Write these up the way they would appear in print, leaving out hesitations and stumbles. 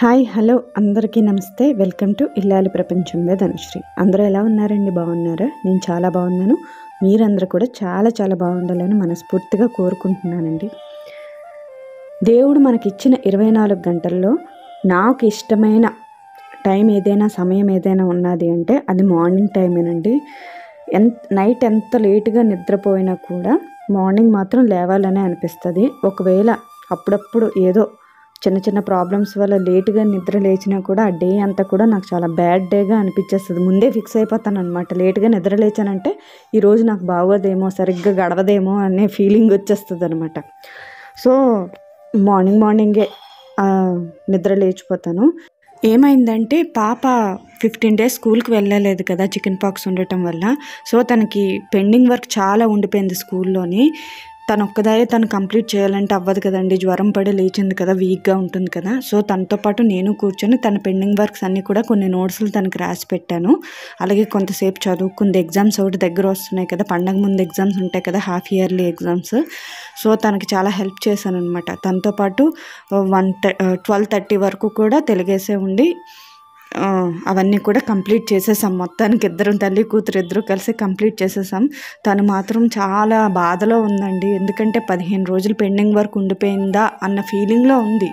Hi hello అందరికీ నమస్తే. Welcome to ఇల్లాలి ప్రపంచం వే ధనుశ్రీ. అందరూ ఎలా ఉన్నారండి? బాగున్నారా? నేను చాలా బాగున్నాను. మీరందరూ కూడా చాలా చాలా బాగుండాలని మనస్ఫూర్తిగా కోరుకుంటున్నానండి. దేవుడు మనకిచ్చిన 24 గంటల్లో నాకు ఇష్టమైన టైం ఏదైనా సమయం ఏదైనా ఉన్నది అంటే అది మార్నింగ్ టైమేనండి. నైట్ ఎంత లేటుగా నిద్రపోయినా కూడా మార్నింగ్ మాత్రం లేవాలనే అనిపిస్తుంది. ఒకవేళ అప్పుడప్పుడు ఏదో చిన్న చిన్న ప్రాబ్లమ్స్ వల్ల లేటుగా నిద్ర లేచినా కూడా ఆ డే అంతా కూడా నాకు చాలా బ్యాడ్ డేగా అనిపించేస్తుంది. ముందే ఫిక్స్ అయిపోతాను అనమాట. లేటుగా నిద్ర లేచానంటే ఈరోజు నాకు బాగోదేమో, సరిగ్గా గడవదేమో అనే ఫీలింగ్ వచ్చేస్తుంది అనమాట. సో మార్నింగే నిద్ర లేచిపోతాను. ఏమైందంటే పాప 15 డేస్ స్కూల్కి వెళ్ళలేదు కదా, చికెన్ పాక్స్ ఉండటం వల్ల. సో తనకి పెండింగ్ వర్క్ చాలా ఉండిపోయింది స్కూల్లోని. తను ఒక్కదాయే తను కంప్లీట్ చేయాలంటే అవ్వదు కదండి. జ్వరం పడి లేచింది కదా, వీక్గా ఉంటుంది కదా. సో తనతో పాటు నేను కూర్చొని తన పెండింగ్ వర్క్స్ అన్నీ కూడా కొన్ని నోట్స్లు తనకు రాసి పెట్టాను. అలాగే కొంతసేపు చదువుకుంది. ఎగ్జామ్స్ ఒకటి దగ్గర వస్తున్నాయి కదా, పండగ ముందు ఎగ్జామ్స్ ఉంటాయి కదా, హాఫ్ ఇయర్లీ ఎగ్జామ్స్. సో తనకి చాలా హెల్ప్ చేశాను అనమాట. తనతో పాటు 12:30 వరకు కూడా తెలుగేసే ఉండి అవన్నీ కూడా కంప్లీట్ చేసేసాం. మొత్తానికి ఇద్దరం, తల్లి కూతురు ఇద్దరు కలిసి కంప్లీట్ చేసేసాం. తను మాత్రం చాలా బాధలో ఉందండి. ఎందుకంటే 15 రోజులు పెండింగ్ వర్క్ ఉండిపోయిందా అన్న ఫీలింగ్లో ఉంది.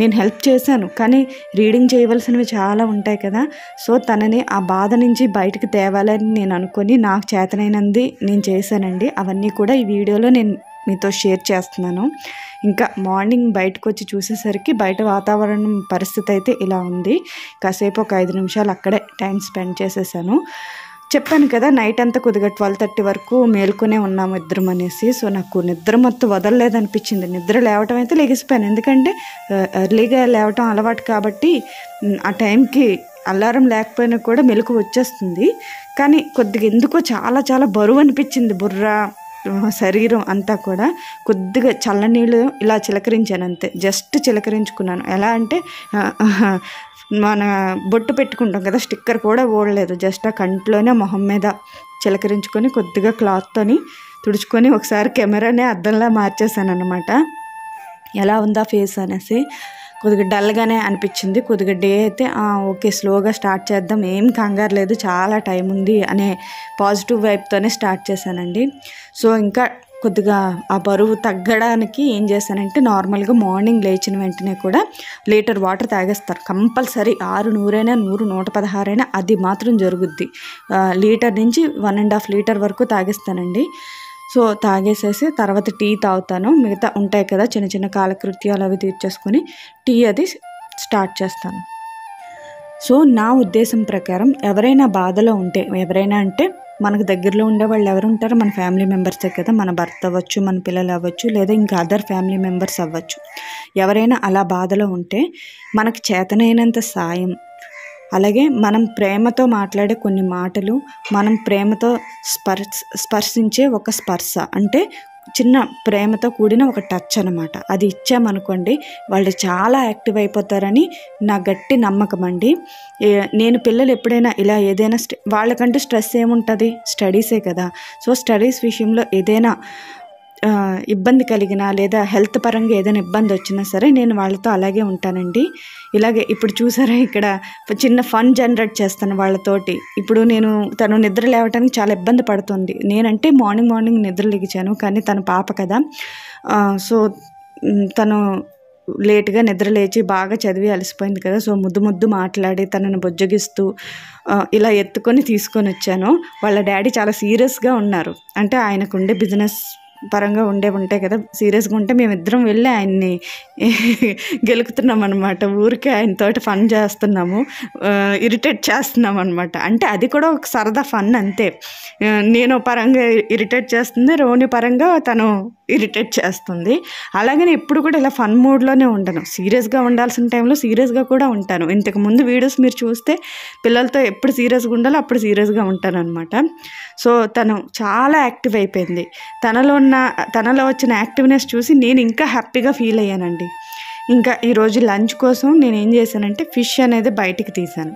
నేను హెల్ప్ చేశాను కానీ రీడింగ్ చేయవలసినవి చాలా ఉంటాయి కదా. సో తనని ఆ బాధ నుంచి బయటకు తేవాలని నేను అనుకొని నాకు చేతనైనది నేను చేశానండి. అవన్నీ కూడా ఈ వీడియోలో నేను మీతో షేర్ చేస్తున్నాను. ఇంకా మార్నింగ్ బయటకు వచ్చి చూసేసరికి బయట వాతావరణం పరిస్థితి అయితే ఇలా ఉంది. కాసేపు ఒక 5 నిమిషాలు అక్కడే టైం స్పెండ్ చేసేసాను. చెప్పాను కదా నైట్ అంతా కొద్దిగా 12:30 వరకు మేల్కొనే ఉన్నాము ఇద్దరం అనేసి. సో నాకు నిద్ర మొత్తం వదలలేదనిపించింది. నిద్ర లేవటం అయితే లెగిసిపోయాను, ఎందుకంటే ఎర్లీగా లేవటం అలవాటు కాబట్టి ఆ టైంకి అల్లారం లేకపోయినా కూడా మెలకు వచ్చేస్తుంది. కానీ కొద్దిగా ఎందుకో చాలా చాలా బరువు అనిపించింది బుర్ర, శరీరం అంతా కూడా. కొద్దిగా చల్లనీళ్ళు ఇలా చిలకరించాను అంతే, జస్ట్ చిలకరించుకున్నాను. ఎలా అంటే మన బొట్టు పెట్టుకుంటాం కదా, స్టిక్కర్ కూడా ఓడలేదు, జస్ట్ ఆ కంట్లోనే మొహం మీద చిలకరించుకొని కొద్దిగా క్లాత్తోని తుడుచుకొని ఒకసారి కెమెరానే అద్దంలా మార్చేసాను అనమాట. ఎలా ఉందా ఫేస్ అనేసి. కొద్దిగా డల్గానే అనిపించింది. కొద్దిగా డే అయితే ఓకే స్లోగా స్టార్ట్ చేద్దాం, ఏం కంగారు లేదు, చాలా టైం ఉంది అనే పాజిటివ్ వైబ్తోనే స్టార్ట్ చేశానండి. సో ఇంకా కొద్దిగా ఆ బరువు తగ్గడానికి ఏం చేశానంటే, నార్మల్గా మార్నింగ్ లేచిన వెంటనే కూడా లీటర్ వాటర్ తాగేస్తారు కంపల్సరీ. 6 నూరైనా 100 116 అయినా అది మాత్రం జరుగుద్ది. లీటర్ నుంచి 1.5 లీటర్ వరకు తాగేస్తానండి. సో తాగేసేసి తర్వాత టీ తాగుతాను. మిగతా ఉంటాయి కదా చిన్న చిన్న కాలకృత్యాలు అవి తీర్చేసుకొని టీ అది స్టార్ట్ చేస్తాను. సో నా ఉద్దేశం ప్రకారం ఎవరైనా బాధలో ఉంటే, ఎవరైనా అంటే మనకు దగ్గరలో ఉండేవాళ్ళు ఎవరు ఉంటారో మన ఫ్యామిలీ మెంబర్సే కదా. మన భర్త అవ్వచ్చు, మన పిల్లలు అవ్వచ్చు, లేదా ఇంకా అదర్ ఫ్యామిలీ మెంబర్స్ అవ్వచ్చు. ఎవరైనా అలా బాధలో ఉంటే మనకు చేతనైనంత సాయం, అలాగే మనం ప్రేమతో మాట్లాడే కొన్ని మాటలు, మనం ప్రేమతో స్పర్శించే ఒక స్పర్శ, అంటే చిన్న ప్రేమతో కూడిన ఒక టచ్ అనమాట. అది ఇచ్చామనుకోండి వాళ్ళు చాలా యాక్టివ్ అయిపోతారని నా గట్టి నమ్మకం అండి. నేను పిల్లలు ఎప్పుడైనా ఇలా ఏదైనా వాళ్ళకంటే స్ట్రెస్ ఏముంటుంది, స్టడీసే కదా. సో స్టడీస్ విషయంలో ఏదైనా ఇబ్బంది కలిగినా, లేదా హెల్త్ పరంగా ఏదైనా ఇబ్బంది వచ్చినా సరే నేను వాళ్ళతో అలాగే ఉంటానండి. ఇలాగే ఇప్పుడు చూసారా, ఇక్కడ చిన్న ఫన్ జనరేట్ చేస్తాను వాళ్ళతోటి. ఇప్పుడు నేను తను నిద్ర లేవటానికి చాలా ఇబ్బంది పడుతుంది. నేనంటే మార్నింగ్ నిద్ర లేచాను, కానీ తను పాప కదా. సో తను లేటుగా నిద్ర లేచి బాగా చదివి అలసిపోయింది కదా. సో ముద్దు మాట్లాడి తనని బుజ్జగిస్తూ ఇలా ఎత్తుకొని తీసుకొని వచ్చాను. వాళ్ళ డాడీ చాలా సీరియస్గా ఉన్నారు, అంటే ఆయనకుండే బిజినెస్ పరంగా ఉంటాయి కదా, సీరియస్గా ఉంటే మేమిద్దరం వెళ్ళి ఆయన్ని గెలుకుతున్నాం అనమాట. ఊరికే ఆయనతోటి ఫన్ చేస్తున్నాము, ఇరిటేట్ చేస్తున్నాం అనమాట. అంటే అది కూడా ఒక సరదా ఫన్ అంతే. నేను పరంగా ఇరిటేట్ చేస్తుంది, రోని పరంగా తను ఇరిటేట్ చేస్తుంది. అలాగనే ఎప్పుడు కూడా ఇలా ఫన్ మూడ్లోనే ఉండను. సీరియస్గా ఉండాల్సిన టైంలో సీరియస్గా కూడా ఉంటాను. ఇంతకుముందు వీడియోస్ మీరు చూస్తే పిల్లలతో ఎప్పుడు సీరియస్గా ఉండాలో అప్పుడు సీరియస్గా ఉంటాను అనమాట. సో తను చాలా యాక్టివ్ అయిపోయింది. తనలో వచ్చిన యాక్టివ్నెస్ చూసి నేను ఇంకా హ్యాపీగా ఫీల్ అయ్యానండి. ఇంకా ఈరోజు లంచ్ కోసం నేను ఏం చేశానంటే ఫిష్ అనేది బయటికి తీశాను.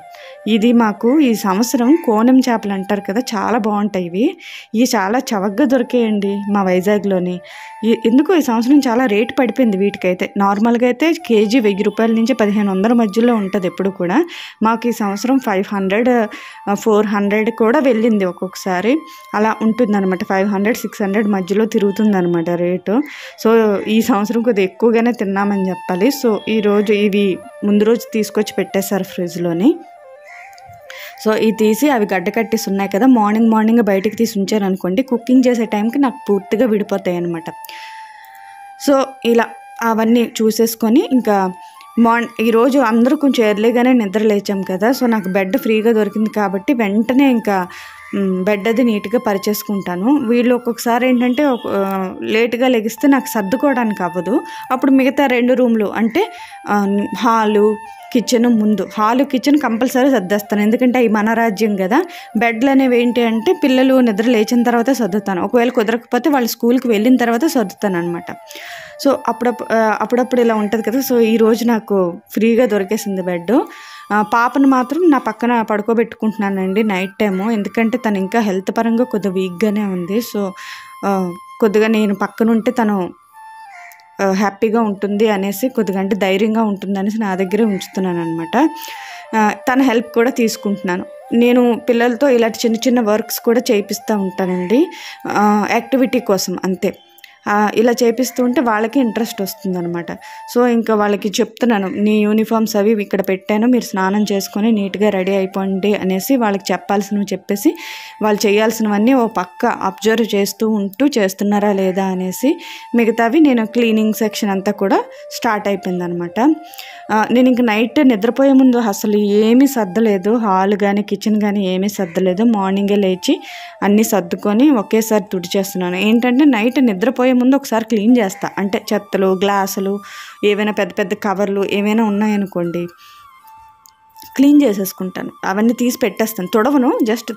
ఇది మాకు ఈ సంవత్సరం కోనం చేపలు అంటారు కదా చాలా బాగుంటాయి ఇవి. ఇవి చాలా చవకగా దొరికేయండి మా వైజాగ్లోని. ఎందుకు ఈ సంవత్సరం చాలా రేట్ పడిపోయింది వీటికైతే. నార్మల్గా అయితే కేజీ 1000 రూపాయల నుంచి 1500 మధ్యలో ఉంటుంది ఎప్పుడు కూడా. మాకు ఈ సంవత్సరం 500 400 కూడా వెళ్ళింది ఒక్కొక్కసారి అలా ఉంటుందన్నమాట. 500 600 మధ్యలో తిరుగుతుందన్నమాట రేటు. సో ఈ సంవత్సరం కొద్దిగా ఎక్కువగానే తిన్నామని చెప్పాలి. సో ఈరోజు ఇవి ముందు రోజు తీసుకొచ్చి పెట్టేశారు ఫ్రిడ్జ్లోని. సో ఇది తీసి అవి గడ్డ కట్టేసి ఉన్నాయి కదా, మార్నింగ్ బయటికి తీసి ఉంచారు అనుకోండి, కుకింగ్ చేసే టైంకి నాకు పూర్తిగా విడిపోతాయి అనమాట. సో ఇలా అవన్నీ చూసేసుకొని ఇంకా ఈరోజు అందరూ కొంచెం ఎర్లీగానే నిద్ర లేచాం కదా. సో నాకు బెడ్ ఫ్రీగా దొరికింది కాబట్టి వెంటనే ఇంకా బెడ్ అది నీట్గా పరిచేసుకుంటాను. వీళ్ళు ఒక్కొక్కసారి ఏంటంటే లేట్గా లెగిస్తే నాకు సర్దుకోవడానికి అవ్వదు. అప్పుడు మిగతా 2 రూమ్లు అంటే హాలు కిచెన్, ముందు హాలు కిచెన్ కంపల్సరీ సర్దేస్తాను. ఎందుకంటే అవి మన రాజ్యం కదా. బెడ్లు అనేవి ఏంటి అంటే పిల్లలు నిద్ర లేచిన తర్వాత సర్దుతాను, ఒకవేళ కుదరకపోతే వాళ్ళు స్కూల్కి వెళ్ళిన తర్వాత సర్దుతాను అనమాట. సో అప్పుడప్పుడు ఇలా ఉంటుంది కదా. సో ఈరోజు నాకు ఫ్రీగా దొరికేసింది బెడ్. పాపను మాత్రం నా పక్కన పడుకోబెట్టుకుంటున్నానండి నైట్ టైము, ఎందుకంటే తను ఇంకా హెల్త్ పరంగా కొద్దిగా వీక్గానే ఉంది. సో కొద్దిగా నేను పక్కన ఉంటే తను హ్యాపీగా ఉంటుంది అనేసి, కొద్దిగా అంటే ధైర్యంగా ఉంటుంది అనేసి నా దగ్గరే ఉంచుతున్నాను అనమాట. తన హెల్ప్ కూడా తీసుకుంటున్నాను. నేను పిల్లలతో ఇలాంటి చిన్న చిన్న వర్క్స్ కూడా చేయిస్తూ ఉంటానండి యాక్టివిటీ కోసం, అంతే. ఇలా చేపిస్తూ ఉంటే వాళ్ళకి ఇంట్రెస్ట్ వస్తుందన్నమాట. సో ఇంకా వాళ్ళకి చెప్తున్నాను, నీ యూనిఫామ్స్ అవి ఇక్కడ పెట్టాను, మీరు స్నానం చేసుకొని నీట్గా రెడీ అయిపోండి అనేసి వాళ్ళకి చెప్పాల్సినవి చెప్పేసి, వాళ్ళు చేయాల్సినవన్నీ ఓ పక్క అబ్జర్వ్ చేస్తూ ఉంటూ చేస్తున్నారా లేదా అనేసి, మిగతావి నేను క్లీనింగ్ సెక్షన్ అంతా కూడా స్టార్ట్ అయిపోయిందనమాట. నేను ఇంక నైట్ నిద్రపోయే ముందు అసలు ఏమీ సర్దలేదు, హాల్ కానీ కిచెన్ కానీ ఏమీ సర్దలేదు. మార్నింగే లేచి అన్నీ సర్దుకొని ఒకేసారి తుడిచేస్తున్నాను. ఏంటంటే నైట్ నిద్రపోయే ముందు ఒకసారి క్లీన్ చేస్తా, అంటే చెత్తలు గ్లాసులు ఏవైనా పెద్ద కవర్లు ఏమైనా ఉన్నాయనుకోండి క్లీన్ చేసేసుకుంటాను, అవన్నీ తీసి పెట్టేస్తాను. తుడవను, జస్ట్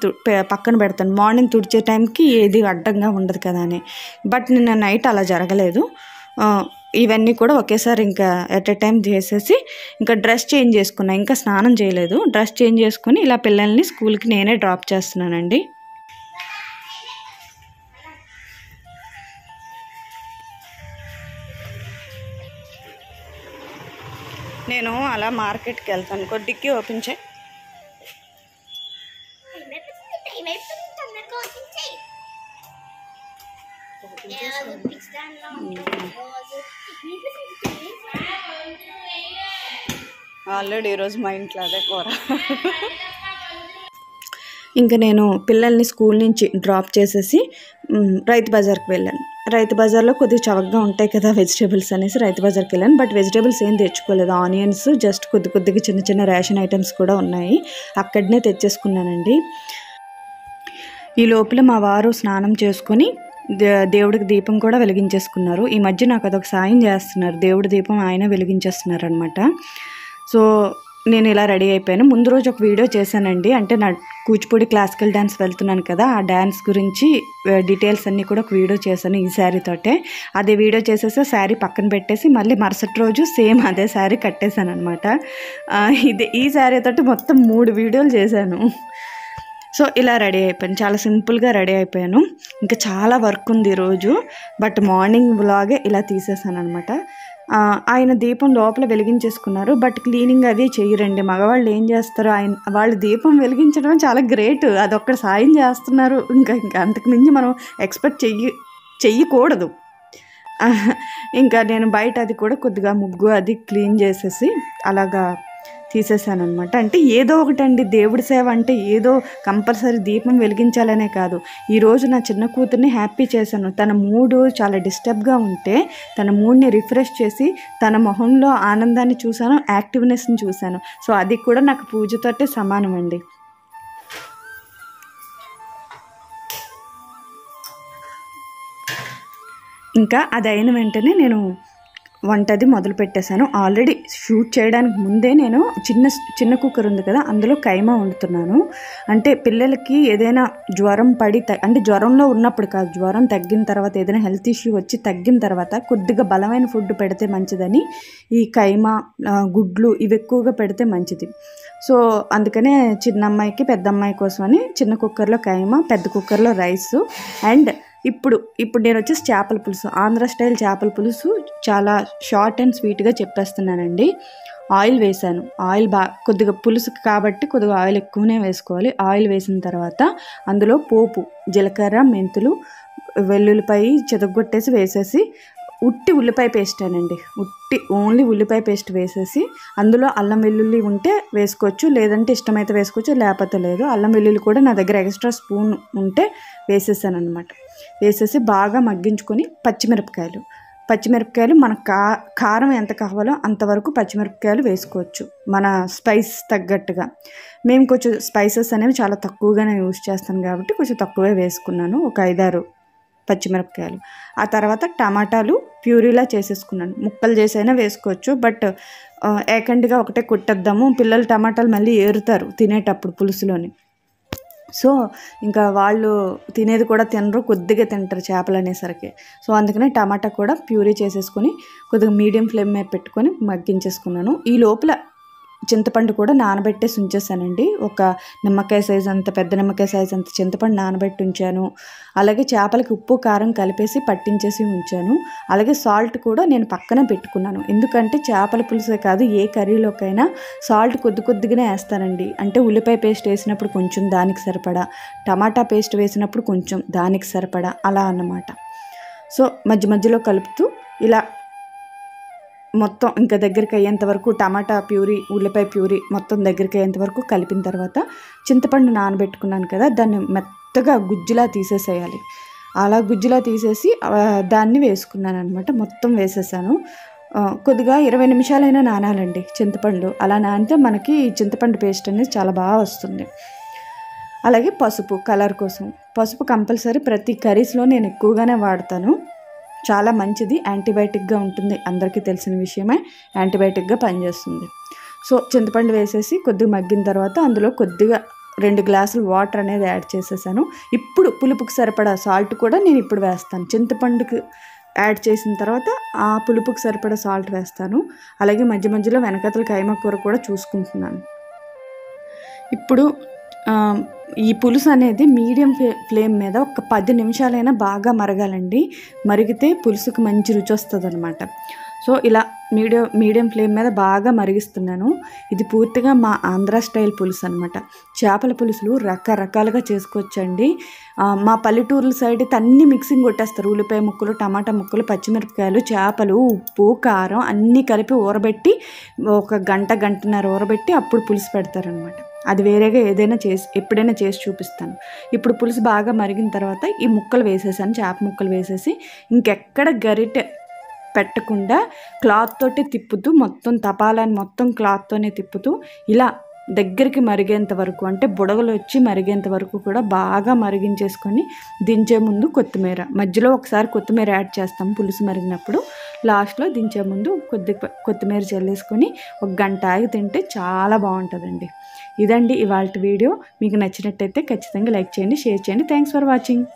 పక్కన పెడతాను. మార్నింగ్ తుడిచే టైంకి ఏది అడ్డంగా ఉండదు కదా అని. బట్ నిన్న నైట్ అలా జరగలేదు. ఇవన్నీ కూడా ఒకేసారి ఇంకా ఎట్ ఎ టైం చేసేసి ఇంకా డ్రెస్ చేంజ్ చేసుకున్నా, ఇంకా స్నానం చేయలేదు. డ్రెస్ చేంజ్ చేసుకుని ఇలా పిల్లల్ని స్కూల్కి నేనే డ్రాప్ చేస్తున్నానండి. నేను అలా మార్కెట్కి వెళ్తాను. కొద్దికి ఓపెన్ చేయి, ఆల్రెడీ ఈరోజు మా ఇంట్లో అదే కూర. ఇంకా నేను పిల్లల్ని స్కూల్ నుంచి డ్రాప్ చేసేసి రైతు బజార్కి వెళ్ళాను. రైతు బజార్లో కొద్దిగా చవకగా ఉంటాయి కదా వెజిటేబుల్స్ అనేసి రైతు బజార్కి వెళ్ళాను. బట్ వెజిటేబుల్స్ ఏం తెచ్చుకోలేదు, ఆనియన్స్ జస్ట్ కొద్దిగా చిన్న రేషన్ ఐటమ్స్ కూడా ఉన్నాయి, అక్కడనే తెచ్చేసుకున్నానండి. ఈ లోపల మా వారు స్నానం చేసుకొని దేవుడికి దీపం కూడా వెలిగించేసుకున్నారు. ఈ మధ్య నాకు అదొక సాయం చేస్తున్నారు, దేవుడి దీపం ఆయన వెలిగించేస్తున్నారు అనమాట. సో నేను ఇలా రెడీ అయిపోయాను. ముందు రోజు ఒక వీడియో చేశానండి, అంటే నా కూచిపూడి క్లాసికల్ డ్యాన్స్ వెళ్తున్నాను కదా, ఆ డ్యాన్స్ గురించి డీటెయిల్స్ అన్నీ కూడా ఒక వీడియో చేశాను ఈ శారీతోటే. అదే వీడియో చేసేసి శారీ పక్కన పెట్టేసి మళ్ళీ మరుసటి రోజు సేమ్ అదే శారీ కట్టేశాను అనమాట. ఈ శారీతోటి మొత్తం 3 వీడియోలు చేశాను. సో ఇలా రెడీ అయిపోయాను, చాలా సింపుల్గా రెడీ అయిపోయాను. ఇంకా చాలా వర్క్ ఉంది ఈరోజు, బట్ మార్నింగ్ వ్లాగే ఇలా తీసేసాను అనమాట. ఆయన దీపం లోపల వెలిగించేసుకున్నారు, బట్ క్లీనింగ్ అది చేయరండి మగవాళ్ళు. ఏం చేస్తారు, వాళ్ళు దీపం వెలిగించడం చాలా గ్రేట్, అదొక్క సాయం చేస్తున్నారు. ఇంకా అంతకుమించి మనం ఎక్స్పెక్ట్ చెయ్యకూడదు. ఇంకా నేను బయట అది కూడా కొద్దిగా ముగ్గు అది క్లీన్ చేసేసి అలాగా తీసేసాను అనమాట. అంటే ఏదో ఒకటండి దేవుడి సేవ అంటే, ఏదో కంపల్సరీ దీపం వెలిగించాలనే కాదు. ఈరోజు నా చిన్న కూతుర్ని హ్యాపీ చేశాను. తన మూడు చాలా డిస్టర్బ్గా ఉంటే తన మూడ్ని రిఫ్రెష్ చేసి తన మొహంలో ఆనందాన్ని చూశాను, యాక్టివ్నెస్ని చూశాను. సో అది కూడా నాకు పూజతోటే సమానం అండి. ఇంకా అది అయిన వెంటనే నేను వంటది మొదలు పెట్టేశాను. ఆల్రెడీ షూట్ చేయడానికి ముందే నేను చిన్న కుక్కర్ ఉంది కదా అందులో కైమా వండుతున్నాను. అంటే పిల్లలకి ఏదైనా జ్వరం పడి అంటే జ్వరంలో ఉన్నప్పుడు కాదు, జ్వరం తగ్గిన తర్వాత ఏదైనా హెల్త్ ఇష్యూ వచ్చి తగ్గిన తర్వాత కొద్దిగా బలమైన ఫుడ్ పెడితే మంచిదని ఈ కైమా గుడ్లు ఇవి ఎక్కువగా పెడితే మంచిది. సో అందుకనే చిన్న అమ్మాయికి పెద్ద అమ్మాయి కోసమని చిన్న కుక్కర్లో కైమా, పెద్ద కుక్కర్లో రైస్. అండ్ ఇప్పుడు నేను వచ్చేసి చేపల పులుసు, ఆంధ్ర స్టైల్ చేపల పులుసు చాలా షార్ట్ అండ్ స్వీట్గా చెప్పేస్తున్నానండి. ఆయిల్ వేసాను, ఆయిల్ కొద్దిగా పులుసు కాబట్టి కొద్దిగా ఆయిల్ ఎక్కువనే వేసుకోవాలి. ఆయిల్ వేసిన తర్వాత అందులో పోపు, జీలకర్ర, మెంతులు, వెల్లుల్లిపాయ చెదగొట్టేసి వేసేసి ఉట్టి ఉల్లిపాయ పేస్ట్ అనండి, ఓన్లీ ఉల్లిపాయ పేస్ట్ వేసేసి అందులో అల్లం వెల్లుల్లి ఉంటే వేసుకోవచ్చు, లేదంటే ఇష్టమైతే వేసుకోవచ్చు, లేకపోతే లేదు. అల్లం వెల్లుల్లి కూడా నా దగ్గర ఎక్స్ట్రా స్పూన్ ఉంటే వేసేసాను అనమాట. వేసేసి బాగా మగ్గించుకొని పచ్చిమిరపకాయలు మన కారం ఎంత కావాలో అంతవరకు పచ్చిమిరపకాయలు వేసుకోవచ్చు, మన స్పైస్ తగ్గట్టుగా. మేము కొంచెం స్పైసెస్ అనేవి చాలా తక్కువగానే యూజ్ చేస్తాను కాబట్టి కొంచెం తక్కువే వేసుకున్నాను, ఒక 5-6 పచ్చిమిరపకాయలు. ఆ తర్వాత టమాటాలు ప్యూరీలా చేసేసుకున్నాను, ముక్కలు చేసైనా వేసుకోవచ్చు, బట్ ఏకండిగా ఒకటే కొట్టేద్దాము, పిల్లలు టమాటాలు మళ్ళీ ఏరుతారు తినేటప్పుడు పులుసులోని. సో ఇంకా వాళ్ళు తినేది కూడా తినరు, కొద్దిగా తింటారు చేపలు అనేసరికి. సో అందుకనే టమాటా కూడా ప్యూరీ చేసేసుకొని కొద్దిగా మీడియం ఫ్లేమ్ మీద పెట్టుకొని మగ్గించేసుకున్నాను. ఈ లోపల చింతపండు కూడా నానబెట్టేసి ఉంచేసానండి, ఒక నిమ్మకాయ సైజు అంత, పెద్ద నిమ్మకాయ సైజు అంత చింతపండు నానబెట్టి ఉంచాను. అలాగే చేపలకి ఉప్పు కారం కలిపేసి పట్టించేసి ఉంచాను. అలాగే సాల్ట్ కూడా నేను పక్కన పెట్టుకున్నాను, ఎందుకంటే చేపల పులుసే కాదు ఏ కర్రీలోకైనా సాల్ట్ కొద్దిగానే వేస్తానండి. అంటే ఉల్లిపాయ పేస్ట్ వేసినప్పుడు కొంచెం దానికి సరిపడా, టమాటా పేస్ట్ వేసినప్పుడు కొంచెం దానికి సరిపడా, అలా అన్నమాట. సో మధ్య మధ్యలో కలుపుతూ ఇలా మొత్తం ఇంకా దగ్గరికి అయ్యేంత వరకు, టమాటా ప్యూరీ, ఉల్లిపాయ ప్యూరీ మొత్తం దగ్గరికి అయ్యేంత వరకు కలిపిన తర్వాత చింతపండు నానబెట్టుకున్నాను కదా దాన్ని మెత్తగా గుజ్జులా తీసేసేయాలి. అలా గుజ్జులా తీసేసి దాన్ని వేసుకున్నాను అనమాట, మొత్తం వేసేసాను. కొద్దిగా 20 నిమిషాలైనా నానాలండి చింతపండు, అలా నానితే మనకి చింతపండు పేస్ట్ అనేది చాలా బాగా వస్తుంది. అలాగే పసుపు కలర్ కోసం, పసుపు కంపల్సరీ ప్రతి కర్రీస్లో నేను ఎక్కువగానే వాడతాను, చాలా మంచిది, యాంటీబయాటిక్గా ఉంటుంది, అందరికీ తెలిసిన విషయమే, యాంటీబయాటిక్గా పనిచేస్తుంది. సో చింతపండు వేసేసి కొద్దిగా మగ్గిన తర్వాత అందులో కొద్దిగా 2 గ్లాసులు వాటర్ అనేది యాడ్ చేసేసాను. ఇప్పుడు పులుపుకి సరిపడా సాల్ట్ కూడా నేను ఇప్పుడు వేస్తాను, చింతపండుకి యాడ్ చేసిన తర్వాత ఆ పులుపుకి సరిపడా సాల్ట్ వేస్తాను. అలాగే మధ్య మధ్యలో వెనకతల కైమ కూర కూడా చూసుకుంటున్నాను. ఇప్పుడు ఈ పులుసు అనేది మీడియం ఫ్లేమ్ మీద ఒక 10 నిమిషాలైనా బాగా మరగాలండి, మరిగితే పులుసుకు మంచి రుచి వస్తుంది అనమాట. సో ఇలా మీడియం ఫ్లేమ్ మీద బాగా మరిగిస్తున్నాను. ఇది పూర్తిగా మా ఆంధ్ర స్టైల్ పులుసు అనమాట. చేపల పులుసులు రకరకాలుగా చేసుకోవచ్చండి. మా పల్లెటూర్ల సైడ్ అయితే అన్నీ మిక్సింగ్ కొట్టేస్తారు, ఉల్లిపాయ ముక్కలు, టమాటా ముక్కలు, పచ్చిమిరపకాయలు, చేపలు, ఉప్పు కారం అన్నీ కలిపి ఊరబెట్టి ఒక 1-1.5 గంట ఊరబెట్టి అప్పుడు పులుసు పెడతారనమాట. అది వేరేగా ఎప్పుడైనా చేసి చూపిస్తాను. ఇప్పుడు పులుసు బాగా మరిగిన తర్వాత ఈ ముక్కలు వేసేసాను, చేప ముక్కలు వేసేసి ఇంకెక్కడ గరిటె పెట్టకుండా క్లాత్ తోటి తిప్పుతూ మొత్తం తపాలని మొత్తం క్లాత్తోనే తిప్పుతూ ఇలా దగ్గరికి మరిగేంత వరకు, అంటే బుడగలు వచ్చి మరిగేంత వరకు కూడా బాగా మరిగించేసుకొని దించే ముందు కొత్తిమీర, మధ్యలో ఒకసారి కొత్తిమీర యాడ్ చేస్తాం పులుసు మరిగినప్పుడు, లాస్ట్లో దించే ముందు కొద్దిగా కొత్తిమీర చల్లేసుకొని 1 గంట ఆగి తింటే చాలా బాగుంటుందండి. ఇదండి ఇవాళ వీడియో, మీకు నచ్చినట్టయితే ఖచ్చితంగా లైక్ చేయండి, షేర్ చేయండి. Thanks for watching.